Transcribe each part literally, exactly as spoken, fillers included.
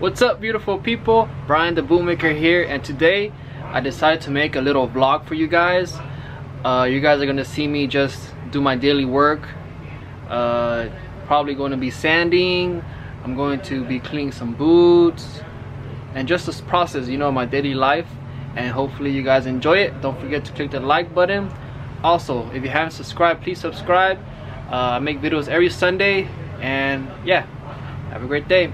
What's up, beautiful people? Brian the Bootmaker here, and today I decided to make a little vlog for you guys. Uh, you guys are gonna see me just do my daily work. Uh, probably going to be sanding. I'm going to be cleaning some boots, and just this process, you know, my daily life. And hopefully you guys enjoy it. Don't forget to click the like button. Also, if you haven't subscribed, please subscribe. Uh, I make videos every Sunday, and yeah, have a great day.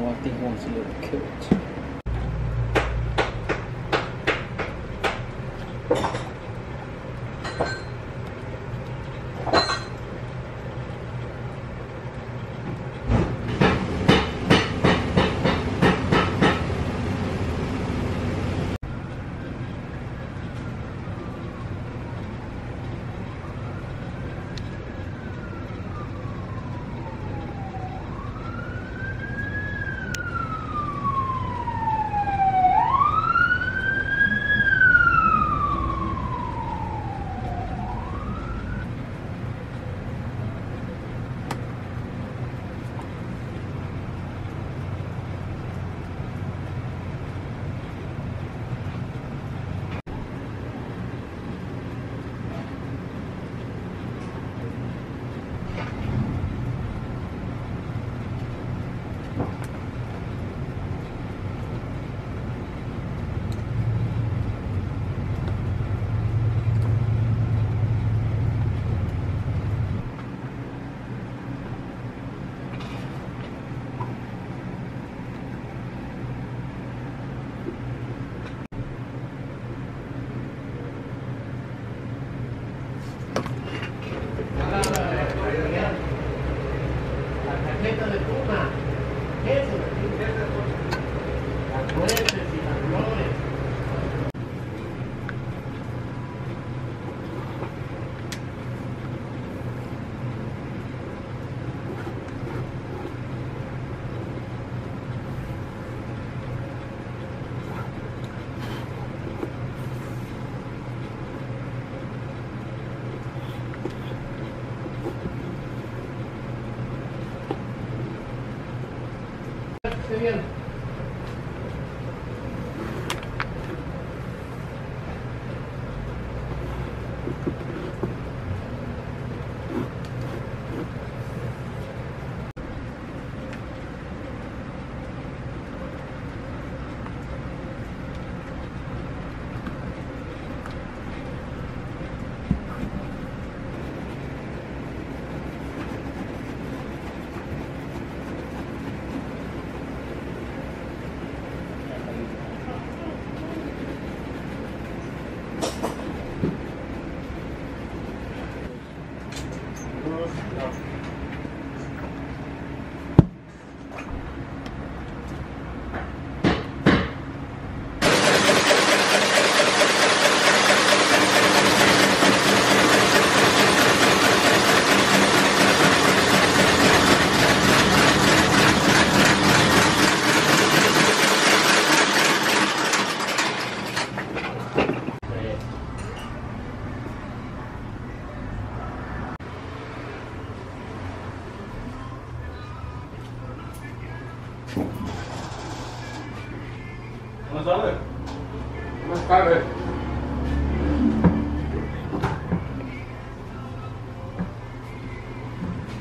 though I think one's a little cooked. Bien. Buenas tardes. Buenas tardes.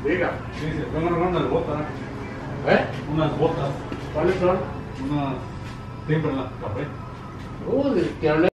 Diga. Sí, se están armando las botas. ¿Eh? Unas botas. ¿Cuáles son? Unas... siempre en la café. Uy, que hablé.